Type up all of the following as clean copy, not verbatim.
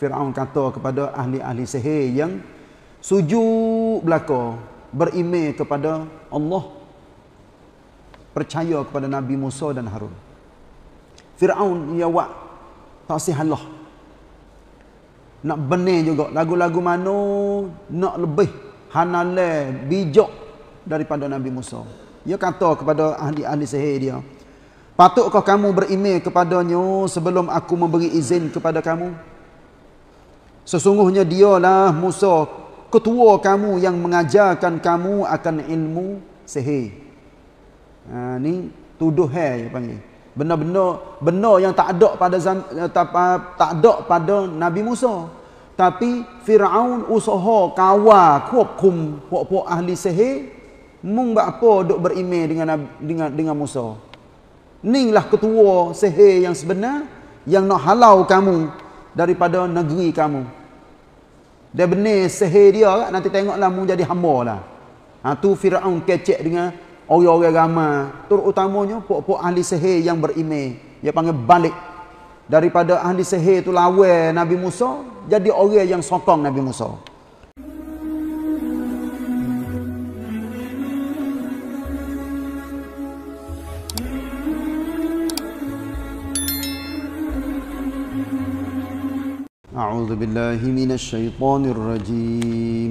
Firaun kata kepada ahli-ahli sihir yang sujud belaka, berimej kepada Allah, percaya kepada Nabi Musa dan Harun. Firaun ia buat taksih Allah, nak benar juga lagu-lagu mana nak lebih hanale bijak daripada Nabi Musa. Ia kata kepada ahli-ahli sihir dia, patutkah kamu berimej kepadanya sebelum aku memberi izin kepada kamu? Sesungguhnya dialah Musa, ketua kamu yang mengajarkan kamu akan ilmu sihir. Ha, ni tuduhan dia panggil. Benar-benar yang tak ada pada Nabi Musa. Tapi Firaun usaha kawal hukum puak-puak ahli sihir, mung buat apa duk berimej dengan Musa. Ninglah ketua sihir yang sebenar yang nak halau kamu daripada negeri kamu. Dia benar sihir dia, nanti tengoklah mu jadi hamba lah. Ha, tu Firaun kecek dengan orang-orang ramai, terutamanya puak-puak ahli sihir yang berimej. Dia panggil balik daripada ahli sihir tu lawan Nabi Musa, jadi orang yang sokong Nabi Musa. أعوذ بالله من الشيطان الرجيم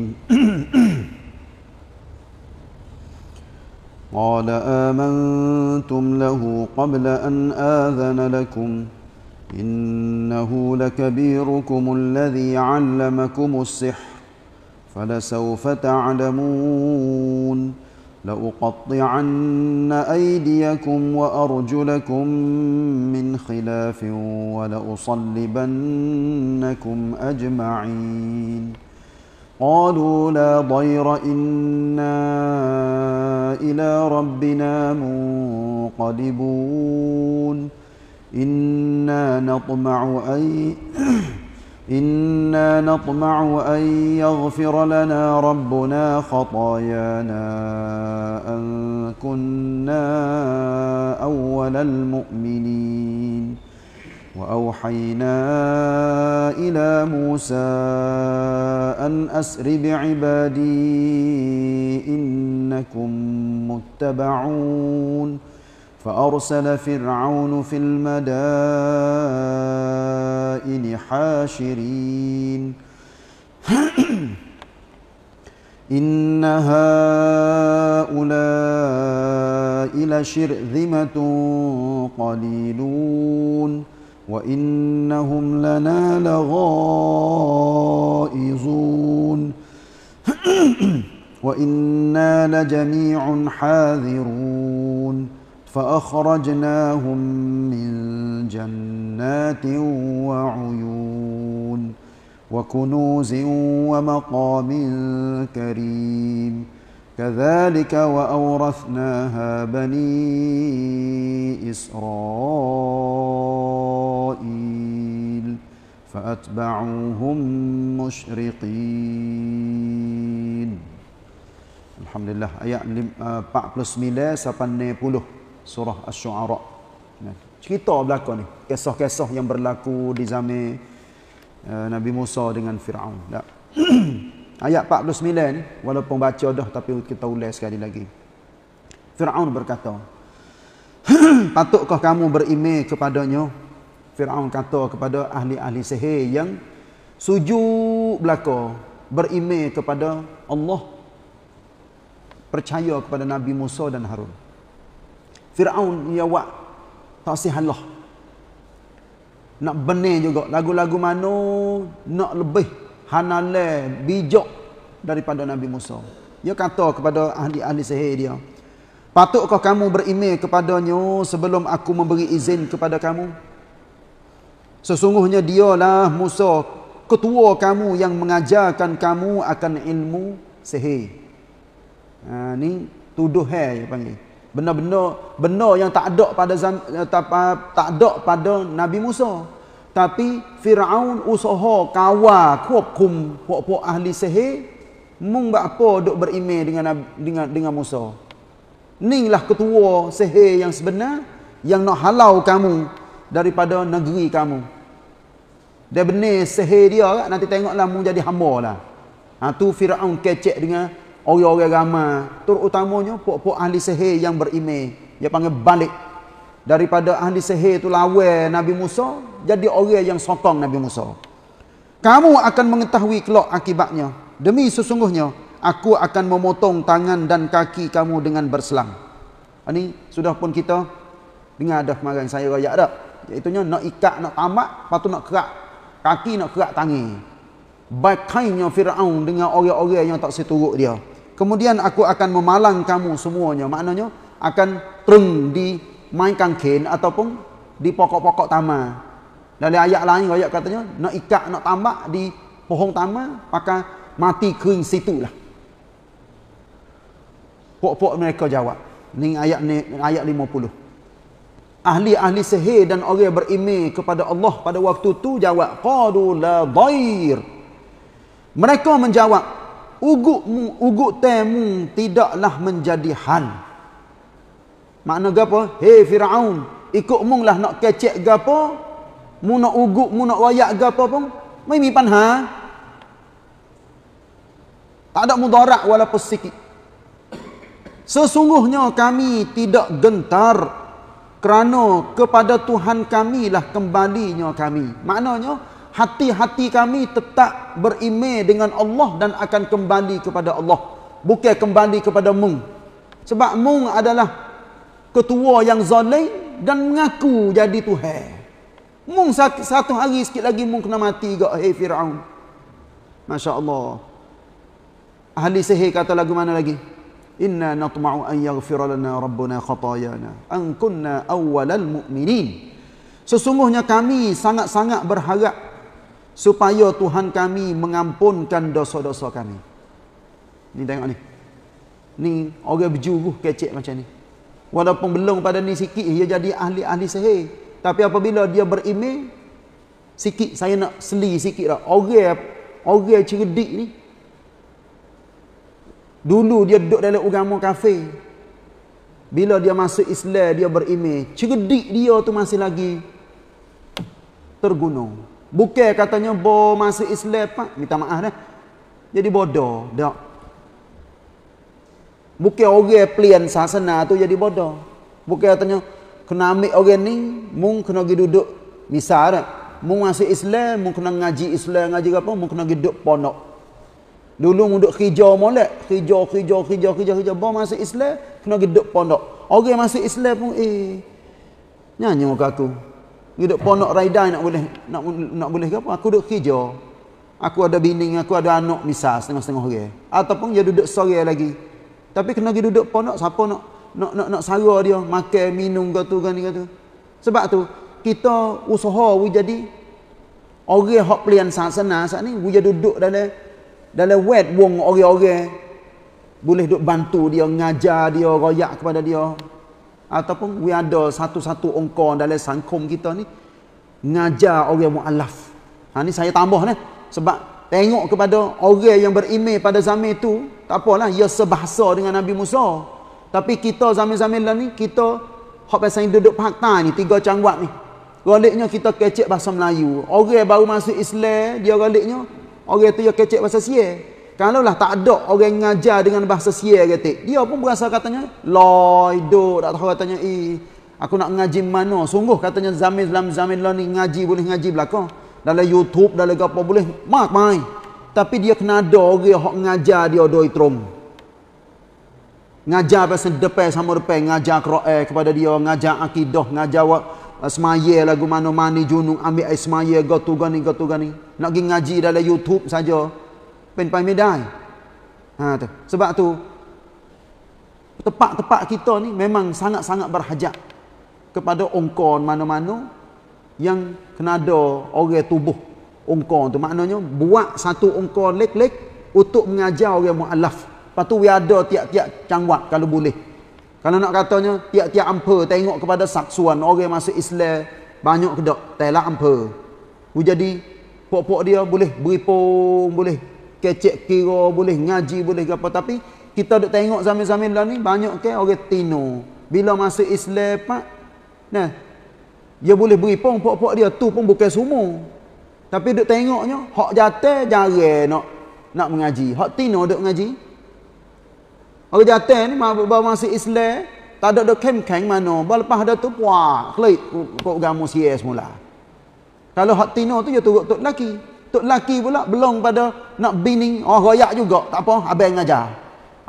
قال آمنتم له قبل أن آذن لكم إنه لكبيركم الذي علمكم السحر فلسوف تعلمون لأقطعن أيديكم وأرجلكم من خلاف ولأصلبنكم أجمعين قالوا لا ضير إنا إلى ربنا منقلبون إنا نطمع أن يغفر لنا ربنا خطايانا أن كنا أول المؤمنين وأوحينا إلى موسى أن أسر بعبادي إنكم متبعون فأرسل فرعون في المدائن حاشرين إن هؤلاء لشرذمة قليلون وإنهم لنا لغائظون وإنا لجميع حاذرون فأخرجناهم من جنات وعيون وكنوز ومقام كريم كذلك وأورثناها بني إسرائيل فأتبعوهم مشرقين. Alhamdulillah, ayat 49 sampai 90 surah Asy-Syu'ara. Cerita belakang ni, kisah-kisah yang berlaku di zaman Nabi Musa dengan Firaun. Ayat 49 ni walaupun baca dah tapi kita ulas sekali lagi. Firaun berkata, patutkah kamu berimej kepadanya? Firaun kata kepada ahli-ahli sihir yang sujud belaka, berimej kepada Allah, percaya kepada Nabi Musa dan Harun. Firaun ia buat taksih Allah, nak benar juga lagu-lagu mana nak lebih hanale bijak daripada Nabi Musa. Ia kata kepada ahli-ahli sihir dia, patutkah kamu berimej kepadanya sebelum aku memberi izin kepada kamu? Sesungguhnya dialah Musa, ketua kamu yang mengajarkan kamu akan ilmu sihir. Ha, ni tuduhan dia panggil. Benar-benar yang tak ada pada Nabi Musa. Tapi Firaun usaha kawal hukum puak-puak ahli sihir, mung buat apa duk berimej dengan Musa. Ninglah ketua sihir yang sebenar yang nak halau kamu daripada negeri kamu. Dia benih sihir dia kan. Nanti tengoklah mu jadi hamba lah. Ha, tu Firaun kecek dengan orang-orang ramai. Terutamanya pok-pok ahli sihir yang berimej. Dia panggil balik. Daripada ahli sihir tu lawan Nabi Musa, jadi orang yang sokong Nabi Musa. Kamu akan mengetahui kelak akibatnya. Demi sesungguhnya, aku akan memotong tangan dan kaki kamu dengan berselang. Ini sudah pun kita dengar dah marang saya rakyat dah. Iaitunya nak ikat, nak tamak, lepas tu nak kerak. Kaki nak kerak tangan. Bakainya Firaun dengan orang-orang yang tak seturut dia. Kemudian aku akan memalang kamu semuanya. Maknanya akan terung di mainkan kain ataupun di pokok-pokok taman. Dari ayat lain, ayat katanya nak ikat, nak tambak di pohon taman, pakai mati kering situ lah. Pok-pok mereka jawab. Ni ayat 50. Ahli-ahli sihir dan orang yang berimej kepada Allah pada waktu tu jawab, qalu la dhair. Mereka menjawab, uguk temu tidaklah menjadi hal. Makna gapo? Hei Firaun, ikut mung lah nak kecek gapo, mu nak uguk, mu nak wayak gapo pun, mai mi panha. Tak ada mudarat walaupun sikit. Sesungguhnya kami tidak gentar kerana kepada Tuhan kamilah kembalinya kami. Maknanya hati-hati kami tetap berimej dengan Allah dan akan kembali kepada Allah, bukan kembali kepada mung. Sebab mung adalah ketua yang zalim dan mengaku jadi Tuhan. Mung satu hari sikit lagi mung kena mati juga. Hei Firaun. Masya Allah. Ahli sihir kata lagu mana lagi? Inna natma'u an yaghfira lana rabbuna khatayana an kunna awwalal mu'minin. Sesungguhnya kami sangat-sangat berharap supaya Tuhan kami mengampunkan dosa-dosa kami. Ni tengok ni. Ni orang berjuruh kecek macam ni. Walaupun belum pada ni sikit, dia jadi ahli-ahli sihir. Tapi apabila dia berimej, sikit, saya nak seli sikit lah. Orang cerdik ni. Dulu dia duduk dalam agama kafir. Bila dia masuk Islam, dia berimej. Cerdik dia tu masih lagi tergunung. Bukan katanya, bo masuk Islam, pak. Minta maaf dah. Jadi bodoh. Tak. Bukan orang pilihan sasana tu jadi bodoh. Bukan katanya, kena ambil orang ni, mung kena pergi duduk misal tak? Mung masuk Islam, mung kena ngaji Islam, ngaji apa, mung kena pergi duduk pondok. Dulu mung duduk hijau molek, hijau. Bawa masuk Islam, kena pergi duduk pondok. Orang masuk Islam pun, nyanyi muka aku. Duduk pondok raidai nak boleh, nak boleh ke apa? Aku duduk hijau. Aku ada bini, aku ada anak misal setengah-setengah orang. Ataupun dia duduk sore lagi. Tapi kena pergi duduk pondok, siapa nak sara dia, makan, minum, gitu, gitu. Sebab tu, kita usaha, we jadi orang yang pilihan sasana saat ni, we jadi duduk dalam wet wong orang-orang. Boleh duduk bantu dia, ngajar dia, royak kepada dia. Ataupun, we ada satu-satu ongkong dalam sangkum kita ni, ngajar orang mu'alaf. Ha, ni saya tambah ni, sebab tengok kepada orang yang berimej pada zaman itu, tak apalah, ia sebahasa dengan Nabi Musa. Tapi kita zaman-zaman lah ni, kita hak bahasa duduk fakta ni, tiga cangguat ni. Galiknya kita kecek bahasa Melayu. Orang baru masuk Islam, dia galiknya, orang tu dia kecek bahasa Sia. Kalau lah tak ada orang ngajar dengan bahasa Sia kata, dia pun berasa katanya, loy, do, tak tahu katanya, aku nak ngaji mana. Sungguh katanya zaman-zaman lah ni, ngaji boleh ngaji belakang. Dalam YouTube, dalam apa boleh mak mai. Tapi dia kena ada orang hok ngajar dia doi trom. Ngajar pasal depan sama depan, ngajar Quran kepada dia, ngajar akidah, ngajar semaya lagu mana mani junung ambil air semaya gotu gani. Nak pergi ngaji dalam YouTube saja. Penpai medai. Ha tu. Sebab tu tempat-tempat kita ni memang sangat-sangat berhajat kepada ongkon mana-mana yang kena ada orang tubuh ongkong tu. Maknanya buat satu ongkong lek-lek untuk mengajar orang mu'alaf. Lepas tu ada tiap-tiap cangguat kalau boleh. Kalau nak katanya tiap-tiap ampa tengok kepada saksuan orang masuk Islam banyak kedok telak ampa. Jadi pok-pok dia boleh beripung, boleh kecek kira, boleh ngaji, boleh apa, tapi kita duk tengok zaman-zaman dah ni banyak ke orang tino. Bila masuk Islam pak, nah dia boleh beri pong pok-pok dia tu pun bukan semua. Tapi duk tengoknya hak jatah jarang nak mengaji. Hak tino duk mengaji. Orang jatah ni bawa masuk Islam, tak ada duk kem-kem mana. Lepas dah tu puak, kelik kok agama CS mula. Kalau hak tino tu dia turut tok lelaki. Tok lelaki pula belong pada nak bining, oh royak juga, tak apa abang ngajar.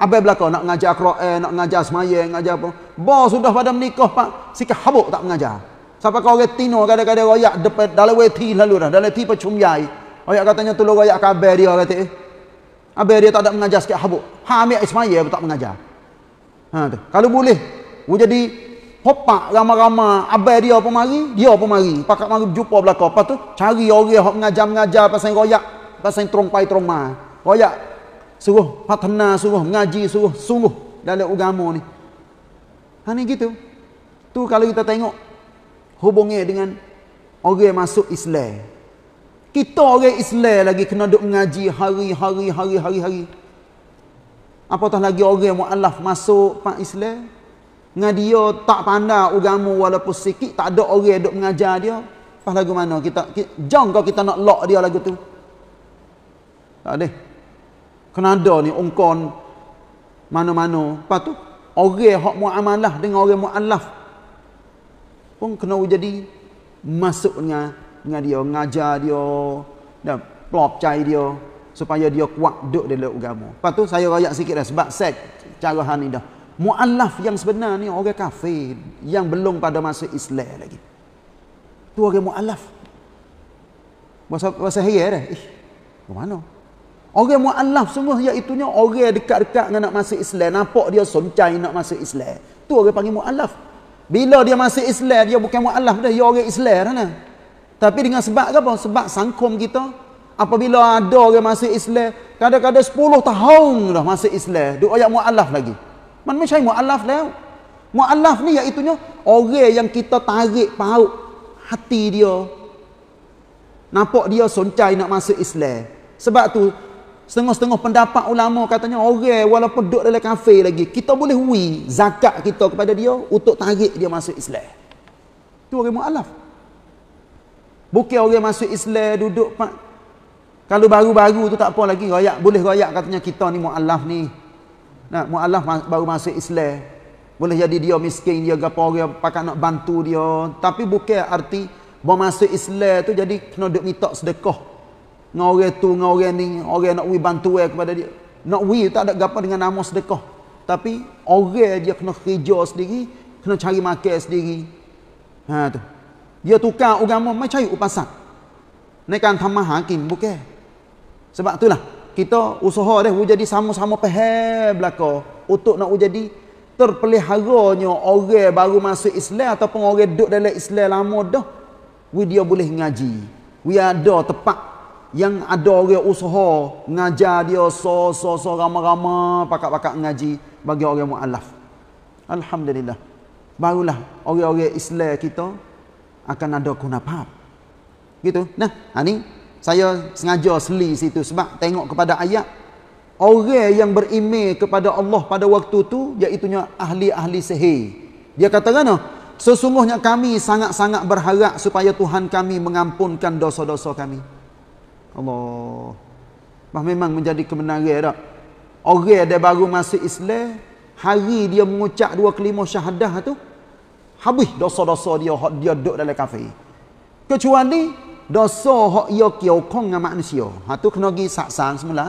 Abai belakang nak mengajar Quran, nak mengajar semayang, mengajar apa. Bah sudah pada menikah pak, sikap habuk tak mengajar. Sampai kau orang tino kadang-kadang royak depan dalam weti lalu dah, dalam ti pecumyai. Royak katanya tu royak kabar dia kata eh. Abai dia tak ada mengajar sikap habuk. Ha ambil semayang tak mengajar. Ha tu. Kalau boleh, u jadi hopak ramai-ramai abai dia pemari, dia pemari. Pakak mari jumpa belakang, lepas tu cari orang hok mengajar-mengajar pasal royak, pasal terompai teroma. Royak suruh patana, suruh mengaji, suruh sungguh dalam agama ni. Ha ni gitu. Tu kalau kita tengok hubungnya dengan orang masuk Islam. Kita orang Islam lagi kena duk mengaji hari-hari. Apatah lagi orang mualaf masuk pak Islam. Dengan dia tak pandai agama walaupun sikit, tak ada orang duk mengajar dia. Pas lagu mana kita jang kau kita nak lock dia lagu tu. Tak ada. Kanada ni ongkon mana-mana. Lepas tu orang hak muamalah dengan orang mualaf pun kena jadi masuk dengan dia, ngajar dia dan percaya dia supaya dia kuat duduk dalam agama. Lepas tu saya rayak sikit dah sebab set cara hal ni dah. Mualaf yang sebenar ni orang kafir yang belum pada masuk Islam lagi. Tu orang mualaf. Bahasa hari dah. Mana? Orang mu'allaf semua iaitunya orang dekat-dekat nak masuk Islam. Nampak dia soncai nak masuk Islam. Tu orang panggil mu'allaf. Bila dia masuk Islam, dia bukan mu'allaf dah. Dia orang Islam kan? Tapi dengan sebab apa? Sebab sangkum kita. Apabila ada orang masuk Islam, kadang-kadang 10 tahun dah masuk Islam. Dia orang mu'allaf lagi. Mana macam mu'allaf dah? Mu'allaf ni iaitunya orang yang kita tarik paut hati dia. Nampak dia soncai nak masuk Islam. Sebab tu, setengah-setengah pendapat ulama katanya orang walaupun duduk dalam kafir lagi, kita boleh wi zakat kita kepada dia untuk tarik dia masuk Islam. Tu orang mu'alaf. Bukan orang masuk Islam duduk pak. Kalau baru-baru tu tak apa lagi royak, boleh royak katanya kita ni mu'alaf ni. Nak mu'alaf baru masuk Islam. Boleh jadi dia miskin, dia gapo orang pakat nak bantu dia, tapi bukan arti baru masuk Islam tu jadi kena duk minta sedekah. Orang tu, orang ni, orang nak bantu kepada dia. Nak tak ada apa dengan nama sedekah. Tapi orang dia kena kerja sendiri, kena cari makan sendiri. Ha tu. Dia tukar agama macam cari upasan. Nekan tambah hakim bukan. Sebab itulah kita usaha dah jadi sama-sama faham belaka untuk nak jadi terpeliharanya orang baru masuk Islam ataupun orang duduk dalam Islam lama dah. Dia boleh ngaji. Ada tepat yang ada orang usaha ngajar dia ramai-ramai pakak-pakak ngaji bagi orang mu'alaf. Alhamdulillah. Barulah orang-orang Islam kita akan ada kunafab. Gitu. Nah, ni saya sengaja seli situ sebab tengok kepada ayat orang yang berimeh kepada Allah pada waktu tu iaitunya ahli-ahli sihir. Dia kata kan, sesungguhnya kami sangat-sangat berharap supaya Tuhan kami mengampunkan dosa-dosa kami. Allah. Bah memang menjadi kebenaran dak. Orang dia baru masuk Islam, hari dia mengucap dua kalimah syahadah tu, habis dosa-dosa dia hak dia duduk dalam kafir. Kecuali dosa hak dia kiokong dengan manusia. Ha tu kena gi saksang semula.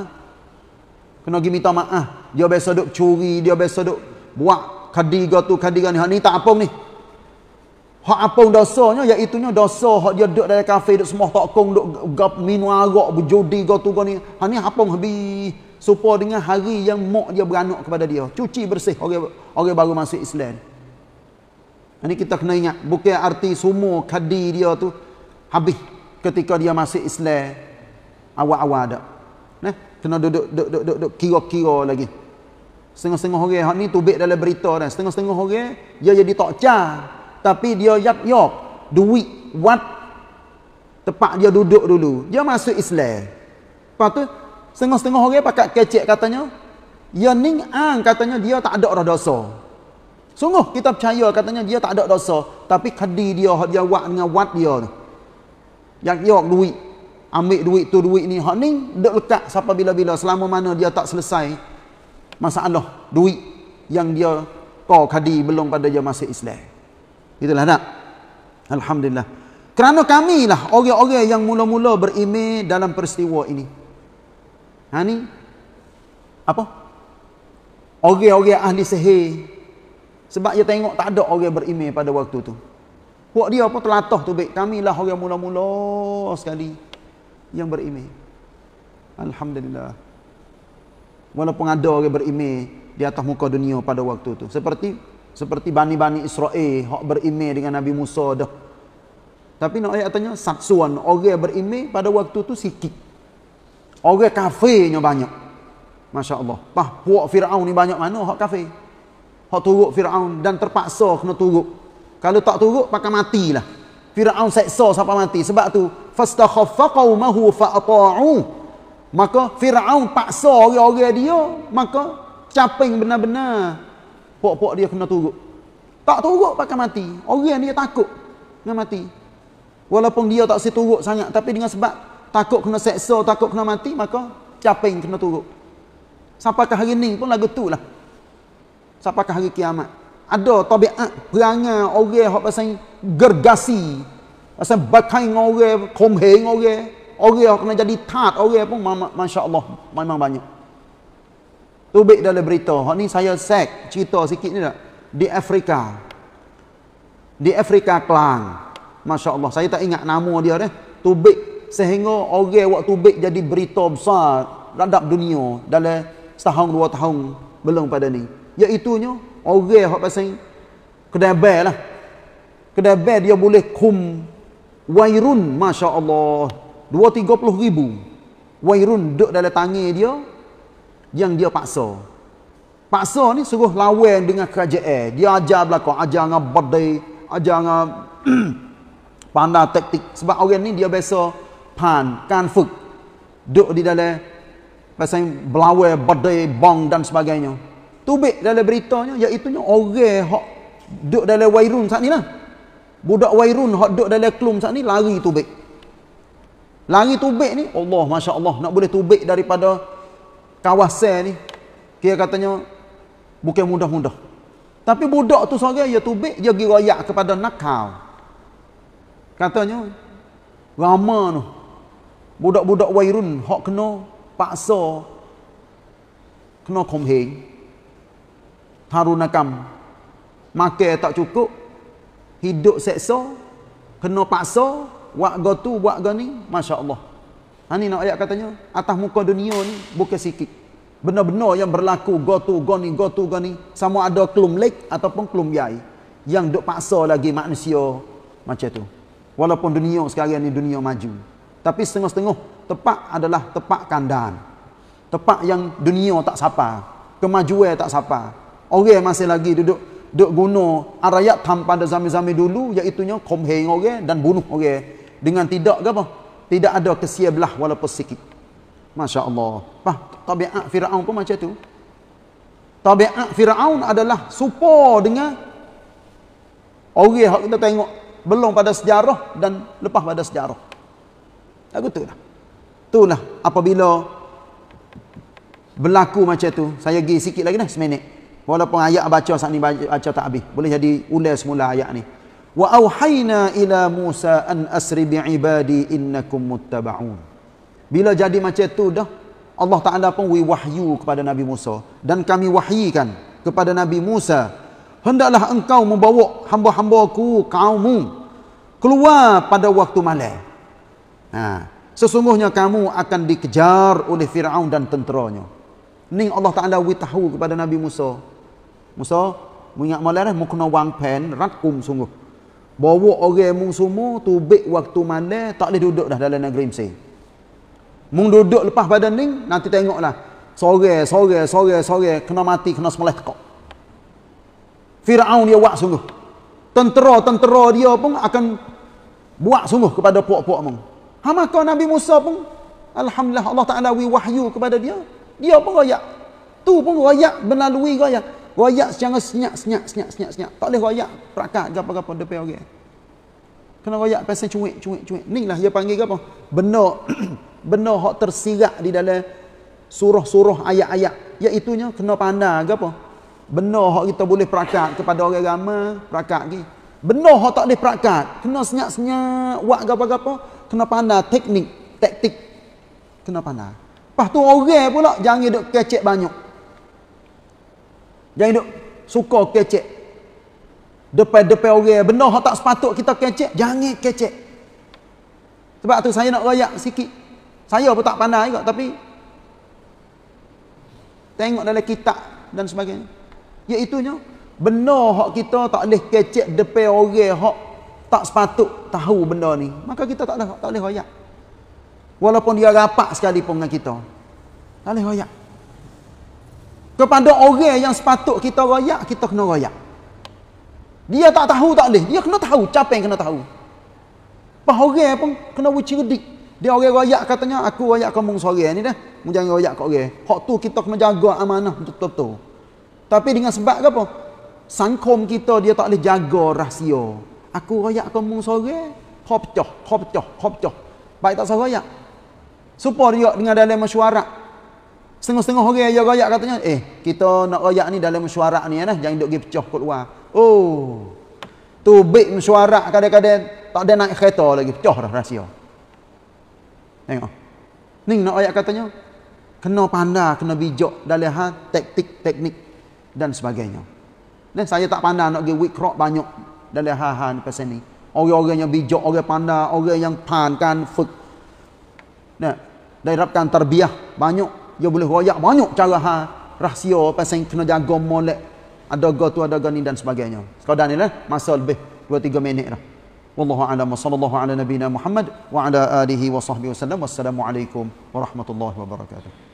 Kena gi minta maaf. Dia biasa duk curi, dia biasa duk buat kadiga tu kadiga ni. Ha ni tak apung ni. Hak apa dosanya iaitunya dosa hak dia duduk dalam kafe duduk semua tokong duduk minum arak berjudi gotu goni. Ha ni hapung habis supaya dengan hari yang mak dia beranak kepada dia. Cuci bersih orang baru masuk Islam. Ha ni kita kena ingat bukan arti semua kadi dia tu habis ketika dia masuk Islam awal-awal dak. Nah kena duduk kira-kira lagi. Setengah-setengah orang hak ni tubik dalam berita dah. Setengah-setengah orang dia jadi tokca. Tapi dia yap-yap duit wat tempat dia duduk dulu. Dia masuk Islam. Lepas tu setengah-setengah orang pakat kecek katanya, ya ning ang katanya dia tak ada dosa. Sungguh kita percaya katanya dia tak ada dosa, tapi kadi dia buat dengan wat dia tu. Yap-yap duit. ambil duit tu duit ni hak ni dek lekat sampai bila-bila selama mana dia tak selesai masalah duit yang dia kau kadi belum pada dia masuk Islam. Itulah nak. Alhamdulillah. Kerana kamilah orang-orang yang mula-mula berimej dalam peristiwa ini. Ha ni apa? Orang-orang ahli sihir. Sebab dia tengok tak ada orang berimej pada waktu tu. Buat dia apa telatah tu baik. Kamilah orang mula-mula sekali yang berimej. Alhamdulillah. Walaupun ada orang berimej di atas muka dunia pada waktu tu. Seperti Bani Israel hak berimej dengan Nabi Musa dah. Tapi nak ayat katanya saksuan orang berimej pada waktu tu sikit. Orang kafirnya banyak. Masya-Allah. Pah puak Firaun ni banyak mana hak kafir. Hak turut Firaun dan terpaksa kena turut. Kalau tak turut, pakai matilah. Fir'aun seksa sampai mati. Sebab tu, fastakhaffa qaumahu fa'ata'u. Maka Fir'aun paksa orang-orang dia, maka caping benar-benar. Pok-pok dia kena turut. Tak turut, pakai mati. Orang dia takut dengan mati. Walaupun dia tak seturut sangat, tapi dengan sebab takut kena seksa, takut kena mati, maka caping kena turut. Sampai ke hari ni pun lagu tu lah. Sampai ke hari kiamat. Ada tabiat perangai orang hok pasal gergasi, pasal bakai orang, komheng orang, orang kena jadi tat orang pun masya-Allah memang banyak. Tu baik dalam berita. Hok ni saya sek cerita sikit ni tak. Di Afrika. Di Afrika Kelang. Masya-Allah saya tak ingat nama dia dah. Tu baik sehingga orang waktu baik jadi berita besar radap dunia dalam setahun dua tahun belum pada ni. Iaitunya orang hok pasal kedai bel lah. Kedai bel dia boleh kum wairun masya-Allah 230,000. Wairun duk dalam tangan dia yang dia paksa. Paksa ni suruh lawan dengan kerajaan. Dia ajar belakang, ajar dengan badai, ajar dengan pandai taktik. Sebab orang ni dia biasa pan, kanfuk. Duk di dalam pasal belawan badai, bang dan sebagainya. Tubik dalam beritanya iaitunya orang hok duduk dalam wairun saat nilah. Budak wairun hok duduk dalam kelum saat ni lari tubik. Lari tubik ni Allah masya-Allah nak boleh tubik daripada kawasan ni. Kira katanya bukan mudah-mudah. Tapi budak tu seorang dia tubik dia pergi royak kepada nakal. Katanya ramah tu. Budak-budak wairun hok kena paksa kena komheng. Harunakam. Makan tak cukup. Hidup seksa. Kena paksa. Buat go tu, buat go ni. Masya Allah. Ha ni nak ayat katanya. Atas muka dunia ni bukan sikit. Benar-benar yang berlaku go tu, go ni, go tu, go ni. Sama ada kelum lek ataupun kelum yai. Yang duk paksa lagi manusia. Macam tu. Walaupun dunia sekarang ni dunia maju. Tapi setengah-setengah. Tepat adalah tepat kandang. Tepat yang dunia tak sapa. Kemajuan tak sapa. Orang masih lagi duduk guna arayat tam pada zaman-zaman dulu iaitunya komheng orang dan bunuh orang dengan tidak ke apa? Tidak ada kesia belah walaupun sikit. Masya-Allah. Pah tabiat Firaun pun macam tu. Tabiat Firaun adalah serupa dengan orang hak kita tengok belum pada sejarah dan lepas pada sejarah. Lagu tulah. Itulah apabila berlaku macam tu. Saya pergi sikit lagi dah seminit. Walaupun ayat baca saat ni baca tak habis. Boleh jadi ulang semula ayat ni. Wa auhayna ila Musa an asri bi ibadi innakum muttaba'un. Bila jadi macam tu dah Allah Taala pun wahyu kepada Nabi Musa dan kami wahyikan kepada Nabi Musa hendaklah engkau membawa hamba-hambaku kaummu keluar pada waktu malam. Ha, sesungguhnya kamu akan dikejar oleh Firaun dan tenteranya. Ni Allah Taala beritahu kepada Nabi Musa. Musa, mu ingat malam mu kena wang pen ratkum sungguh. Bawa orang mu semua tubik waktu malam tak boleh duduk dah dalam negeri Mesir. Mu duduk lepas pada ning nanti tengoklah. Sore kena mati kena sembelih tekak. Firaun dia buat sungguh. Tentera-tentera dia pun akan buat sungguh kepada puak-puak mu. Ha maka Nabi Musa pun alhamdulillah Allah Taala wahyu kepada dia. Dia pun royak. Tu pun royak melalui royak. Royak secara senyap. Tak boleh royak perakat ke apa-apa depan orang. Kena royak pasal cuik. Ni lah dia panggil apa? Benar. Benar hak tersirat di dalam surah-surah ayat-ayat. Iaitunya kena pandang ke apa? Benar hak kita boleh perakat kepada orang ramai, perakat lagi. Benar hak tak boleh perakat, kena senyap-senyap, buat apa-apa, kena pandang teknik, taktik. Kena pandang. Lepas tu orang pula jangan duk kecek banyak. Jangan duk suka kecek. Depan-depan orang, benar hak tak sepatut kita kecek, jangan kecek. Sebab tu saya nak royak sikit. Saya pun tak pandai juga, tapi tengok dalam kitab dan sebagainya. Iaitunya, benar hak kita tak boleh kecek depan orang hak tak sepatut tahu benda ni. Maka kita tak boleh royak. Walaupun dia rapat sekalipun dengan kita. Tak boleh royak. Kepada orang yang sepatut kita royak, kita kena royak. Dia tak tahu tak boleh. Dia kena tahu. Capek kena tahu. Lepas orang pun kena cerdik. Dia orang royak katanya, aku royak kamu seorang ni dah. Mu jangan royak kat orang. Hak tu kita kena jaga amanah betul-betul. Tapi dengan sebab apa? Sangkom kita dia tak boleh jaga rahsia. Aku royak kamu seorang, kau pecah. Baik tak salah royak. Supaya dia dengan dalam mesyuarat. Setengah-setengah orang yang royak katanya, kita nak royak ni dalam mesyuarat ni dah, jangan duk pergi pecah kat luar. Oh. Tu baik mesyuarat kadang-kadang tak ada naik kereta lagi, pecah dah rahsia. Tengok. Ni nak royak katanya, kena pandai, kena bijak dalam hal taktik, teknik dan sebagainya. Dan saya tak pandai nak pergi wikrak banyak dalam hal-hal pasal ni. Orang-orang yang bijak, orang pandai, orang yang pankan fik. Nah, diterapkan tarbiyah banyak. Dia boleh royak banyak cara ha, rahsia pasal kena jaga molek, ada go tu ada go ni dan sebagainya. Sekadar ni lah masa lebih 2-3 minit dah. Wallahu a'lam, sallallahu ala nabina Muhammad wa ala alihi wa sahbihi wasallam. Wassalamualaikum warahmatullahi wabarakatuh.